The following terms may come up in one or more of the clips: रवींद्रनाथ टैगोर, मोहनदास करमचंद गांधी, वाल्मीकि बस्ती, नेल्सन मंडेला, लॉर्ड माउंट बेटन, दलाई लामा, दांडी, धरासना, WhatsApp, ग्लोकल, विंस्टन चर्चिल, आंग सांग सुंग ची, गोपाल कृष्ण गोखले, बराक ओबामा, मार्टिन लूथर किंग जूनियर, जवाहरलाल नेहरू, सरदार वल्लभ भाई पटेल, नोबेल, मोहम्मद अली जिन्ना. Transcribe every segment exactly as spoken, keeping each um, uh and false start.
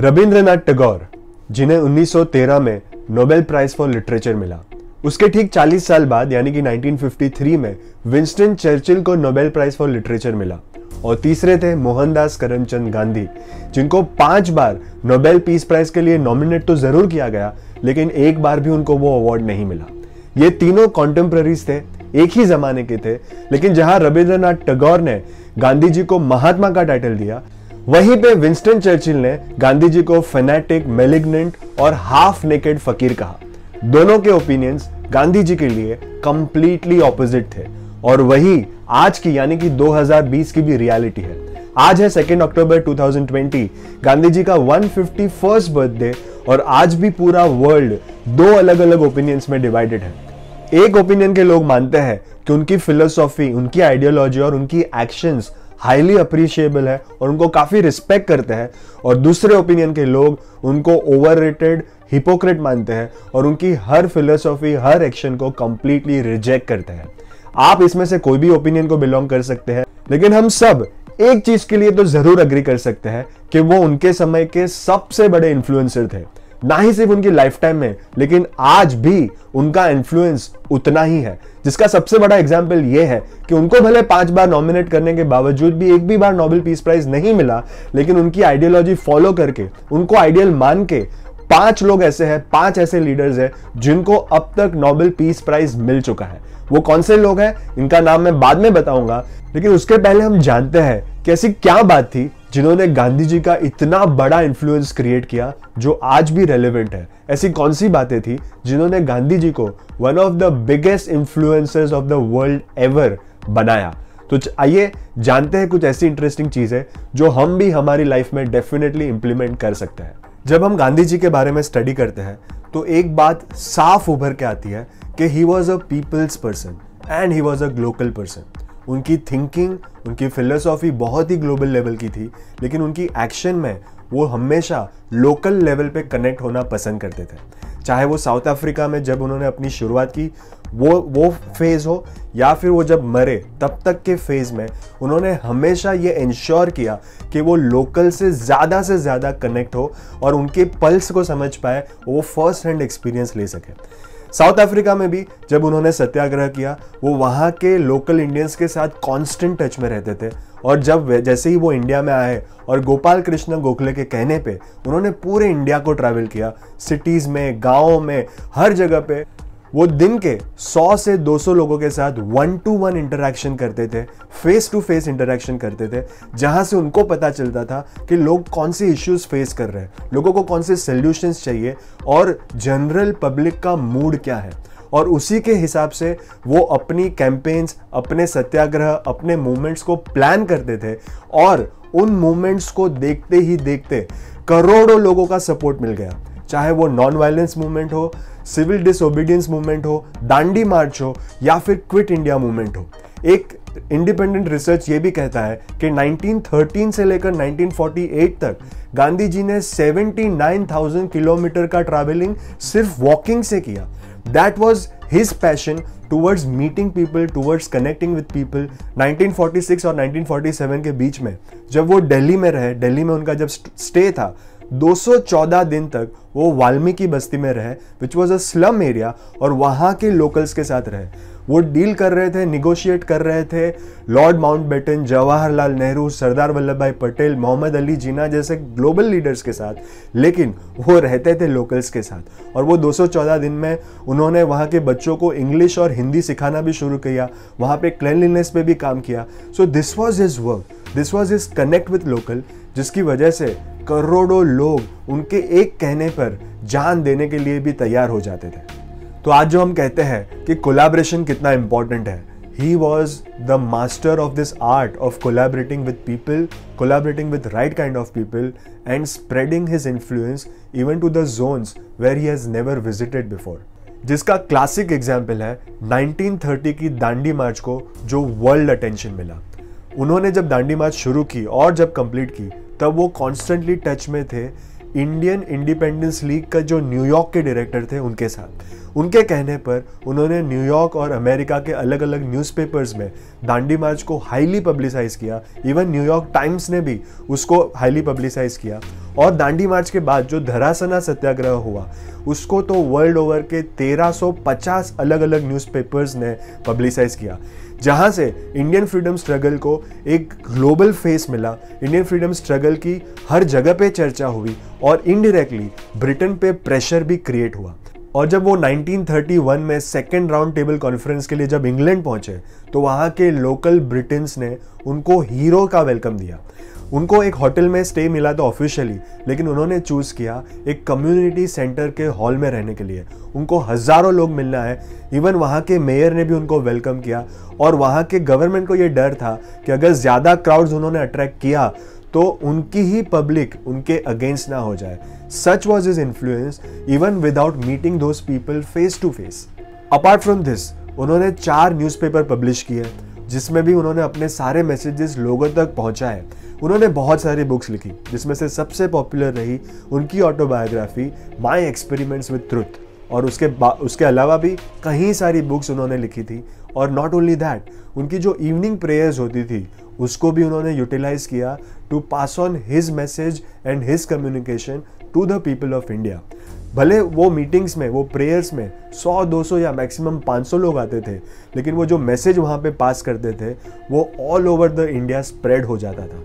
रवींद्रनाथ टैगोर, जिन्हें उन्नीस सौ तेरह में नोबेल प्राइज फॉर लिटरेचर मिला, उसके ठीक चालीस साल बाद यानी कि उन्नीस सौ तिरेपन में विंस्टन चर्चिल को नोबेल प्राइज फॉर लिटरेचर मिला और तीसरे थे मोहनदास करमचंद गांधी, जिनको पांच बार नोबेल पीस प्राइज के लिए नॉमिनेट तो जरूर किया गया, लेकिन एक बार भी उनको वो अवार्ड नहीं मिला। ये तीनों कॉन्टेम्प्ररीज थे, एक ही जमाने के थे, लेकिन जहां रविंद्रनाथ टैगोर ने गांधी जी को महात्मा का टाइटल दिया, वहीं पे विंस्टन चर्चिल ने गांधी जी को फेनेटिक, मेलिग्नेंट और हाफ नेकेड फकीर कहा। दोनों के ओपिनियंस गांधी जी के लिए कंप्लीटली ऑपोजिट थे और वही आज की यानी कि दो हज़ार बीस की भी रियलिटी है। आज है second October two thousand twenty, Gandhi ji का one hundred fifty first birthday, और आज भी पूरा वर्ल्ड दो अलग अलग ओपिनियंस में डिवाइडेड है। एक ओपिनियन के लोग मानते हैं कि उनकी फिलोसॉफी, उनकी आइडियोलॉजी और उनकी एक्शंस हाईली अप्रिशिएबल है और उनको काफी रिस्पेक्ट करते हैं, और दूसरे ओपिनियन के लोग उनको ओवररेटेड, हिपोक्रेट मानते हैं और उनकी हर फिलोसॉफी, हर एक्शन को कंप्लीटली रिजेक्ट करते हैं। आप इसमें से कोई भी ओपिनियन को बिलोंग कर सकते हैं, लेकिन हम सब एक चीज के लिए तो जरूर एग्री कर सकते हैं कि वो उनके समय के सबसे बड़े इन्फ्लुएंसर थे, ना ही सिर्फ उनकी लाइफ टाइम में, लेकिन आज भी उनका इन्फ्लुएंस उतना ही है, जिसका सबसे बड़ा एग्जाम्पल यह है कि उनको भले पांच बार नॉमिनेट करने के बावजूद भी एक भी बार नोबेल पीस प्राइज नहीं मिला, लेकिन उनकी आइडियोलॉजी फॉलो करके, उनको आइडियल मान के पांच लोग ऐसे हैं, पांच ऐसे लीडर्स हैं जिनको अब तक नोबेल पीस प्राइज मिल चुका है। वो कौन से लोग हैं, इनका नाम मैं बाद में बताऊंगा, लेकिन उसके पहले हम जानते हैं कि ऐसी क्या बात थी जिन्होंने गांधी जी का इतना बड़ा इन्फ्लुएंस क्रिएट किया जो आज भी रेलेवेंट है। ऐसी कौन सी बातें थी जिन्होंने गांधी जी को one of the biggest influencers of the world ever बनाया। तो आइए जानते हैं कुछ ऐसी इंटरेस्टिंग चीजें जो हम भी हमारी लाइफ में डेफिनेटली इंप्लीमेंट कर सकते हैं। जब हम गांधी जी के बारे में स्टडी करते हैं तो एक बात साफ उभर के आती है कि he was a people's person and he was a global person. उनकी थिंकिंग, उनकी फिलोसॉफी बहुत ही ग्लोबल लेवल की थी, लेकिन उनकी एक्शन में वो हमेशा लोकल लेवल पे कनेक्ट होना पसंद करते थे। चाहे वो साउथ अफ्रीका में जब उन्होंने अपनी शुरुआत की वो वो फेज़ हो, या फिर वो जब मरे तब तक के फेज़ में, उन्होंने हमेशा ये इंश्योर किया कि वो लोकल से ज़्यादा से ज़्यादा कनेक्ट हो और उनके पल्स को समझ पाए, वो फर्स्ट हैंड एक्सपीरियंस ले सके। साउथ अफ्रीका में भी जब उन्होंने सत्याग्रह किया, वो वहाँ के लोकल इंडियंस के साथ कांस्टेंट टच में रहते थे, और जब जैसे ही वो इंडिया में आए और गोपाल कृष्ण गोखले के कहने पे उन्होंने पूरे इंडिया को ट्रैवल किया, सिटीज़ में, गाँव में, हर जगह पे वो दिन के सौ से दो सौ लोगों के साथ वन टू वन इंटरेक्शन करते थे, फेस टू फेस इंटरेक्शन करते थे, जहाँ से उनको पता चलता था कि लोग कौन से इश्यूज फेस कर रहे हैं, लोगों को कौन से सॉल्यूशंस चाहिए और जनरल पब्लिक का मूड क्या है, और उसी के हिसाब से वो अपनी कैंपेन्स, अपने सत्याग्रह, अपने मूवमेंट्स को प्लान करते थे, और उन मूवमेंट्स को देखते ही देखते करोड़ों लोगों का सपोर्ट मिल गया। चाहे वो नॉन वायलेंस मूवमेंट हो, सिविल डिसोबीडियंस मूवमेंट हो, दांडी मार्च हो, या फिर क्विट इंडिया मूवमेंट हो। एक इंडिपेंडेंट रिसर्च ये भी कहता है कि नाइनटीन थर्टीन से लेकर नाइनटीन फोर्टी एट तक गांधी जी ने उन्यासी हज़ार किलोमीटर का ट्रैवलिंग सिर्फ वॉकिंग से किया। That was his passion towards meeting people, towards connecting with people. Nineteen forty six और नाइनटीन फोर्टी सेवन के बीच में जब वो दिल्ली में रहे, दिल्ली में उनका जब स्टे था, दो सौ चौदह दिन तक वो वाल्मीकि बस्ती में रहे, which was a slum area, और वहाँ के लोकल्स के साथ रहे। वो डील कर रहे थे, निगोशिएट कर रहे थे लॉर्ड माउंट बेटन, जवाहरलाल नेहरू, सरदार वल्लभ भाई पटेल, मोहम्मद अली जिन्ना जैसे ग्लोबल लीडर्स के साथ, लेकिन वो रहते थे लोकल्स के साथ। और वो दो सौ चौदह दिन में उन्होंने वहाँ के बच्चों को इंग्लिश और हिंदी सिखाना भी शुरू किया, वहाँ पे क्लेनलीनेस पे भी काम किया। So this was his work, this was his connect with local, जिसकी वजह से करोड़ों लोग उनके एक कहने पर जान देने के लिए भी तैयार हो जाते थे। तो आज जो हम कहते हैं कि कोलैबोरेशन कितना इम्पॉर्टेंट है, he was the master of this art of collaborating with people, collaborating with right kind of people and spreading his influence even to the zones where he has never visited before, जिसका classic example है nineteen thirty की दांडी March को, जो world attention मिला। उन्होंने जब दांडी मार्च शुरू की और जब कंप्लीट की, तब वो कॉन्स्टेंटली टच में थे इंडियन इंडिपेंडेंस लीग का जो न्यूयॉर्क के डायरेक्टर थे उनके साथ। उनके कहने पर उन्होंने न्यूयॉर्क और अमेरिका के अलग अलग न्यूज़पेपर्स में दांडी मार्च को हाईली पब्लिसाइज किया, इवन न्यूयॉर्क टाइम्स ने भी उसको हाईली पब्लिसाइज किया, और दांडी मार्च के बाद जो धरासना सत्याग्रह हुआ उसको तो वर्ल्ड ओवर के तेरह सौ पचास अलग अलग न्यूज़पेपर्स ने पब्लिसाइज किया, जहां से इंडियन फ्रीडम स्ट्रगल को एक ग्लोबल फेस मिला। इंडियन फ्रीडम स्ट्रगल की हर जगह पे चर्चा हुई और इनडायरेक्टली ब्रिटेन पे प्रेशर भी क्रिएट हुआ। और जब वो नाइनटीन थर्टी वन में सेकेंड राउंड टेबल कॉन्फ्रेंस के लिए जब इंग्लैंड पहुंचे तो वहाँ के लोकल ब्रिटेन्स ने उनको हीरो का वेलकम दिया। उनको एक होटल में स्टे मिला तो ऑफिशियली, लेकिन उन्होंने चूज़ किया एक कम्युनिटी सेंटर के हॉल में रहने के लिए। उनको हज़ारों लोग मिलना है, इवन वहाँ के मेयर ने भी उनको वेलकम किया। और वहाँ के गवर्नमेंट को ये डर था कि अगर ज़्यादा क्राउड्स उन्होंने अट्रैक्ट किया तो उनकी ही पब्लिक उनके अगेंस्ट ना हो जाए। Such was his influence even without meeting those people face to face. Apart from this उन्होंने चार न्यूज़पेपर पब्लिश किए जिसमें भी उन्होंने अपने सारे मैसेजेस लोगों तक पहुँचाए। उन्होंने बहुत सारी बुक्स लिखी जिसमें से सबसे पॉपुलर रही उनकी autobiography my experiments with truth. और उसके उसके अलावा भी कई सारी बुक्स उन्होंने लिखी थी। और नॉट ओनली दैट, उनकी जो इवनिंग प्रेयर्स होती थी उसको भी उन्होंने यूटिलाइज किया to pass on his message and his communication to the people of India. भले वो मीटिंग्स में, वो प्रेयर्स में सौ दो सौ या मैक्सिमम पाँच सौ लोग आते थे, लेकिन वो जो मैसेज वहाँ पे पास करते थे वो all over the India spread हो जाता था।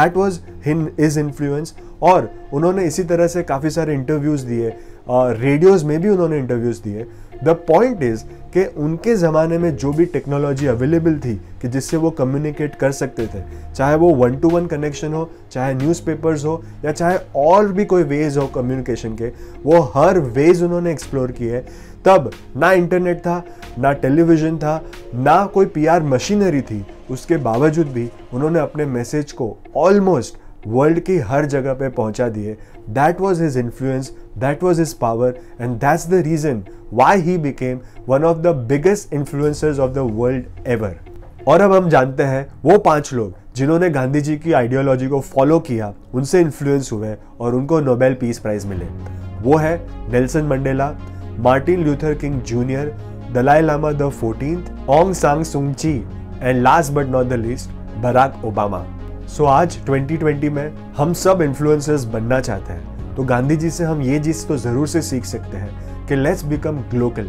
That was his influence. और उन्होंने इसी तरह से काफ़ी सारे इंटरव्यूज़ दिए, रेडियोज़ में भी उन्होंने इंटरव्यूज़ दिए। द पॉइंट इज़ कि उनके ज़माने में जो भी टेक्नोलॉजी अवेलेबल थी कि जिससे वो कम्युनिकेट कर सकते थे, चाहे वो वन टू वन कनेक्शन हो, चाहे न्यूज़पेपर्स हो, या चाहे और भी कोई वेज हो कम्युनिकेशन के, वो हर वेज उन्होंने एक्सप्लोर किए। तब ना इंटरनेट था, ना टेलीविज़न था, ना कोई पीआर मशीनरी थी, उसके बावजूद भी उन्होंने अपने मैसेज को ऑलमोस्ट वर्ल्ड की हर जगह पे पहुंचा दिए। That was his influence, that was his power, and that's the reason why he became one of the biggest influencers of the world ever. और अब हम जानते हैं वो पांच लोग जिन्होंने गांधी जी की आइडियोलॉजी को फॉलो किया, उनसे इन्फ्लुएंस हुए और उनको नोबेल पीस प्राइज़ मिले। वो है नेल्सन मंडेला, मार्टिन लूथर किंग जूनियर, दलाई लामा the fourteenth, आंग सांग सुंग ची, and last but not the least बराक ओबामा। So so, आज ट्वेंटी ट्वेंटी में हम सब इन्फ्लुएंसर्स बनना चाहते हैं तो गांधी जी से हम ये चीज़ तो ज़रूर से सीख सकते हैं कि लेट्स बिकम ग्लोकल।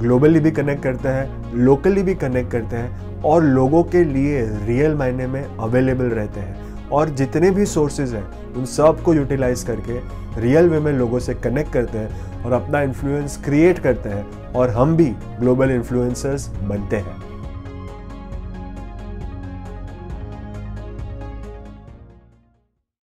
ग्लोबली भी कनेक्ट करते हैं, लोकली भी कनेक्ट करते हैं और लोगों के लिए रियल मायने में अवेलेबल रहते हैं। और जितने भी सोर्सेज हैं उन सब को यूटिलाइज करके रियल वे में लोगों से कनेक्ट करते हैं और अपना इन्फ्लुएंस क्रिएट करते हैं और हम भी ग्लोबल इन्फ्लुएंसर्स बनते हैं।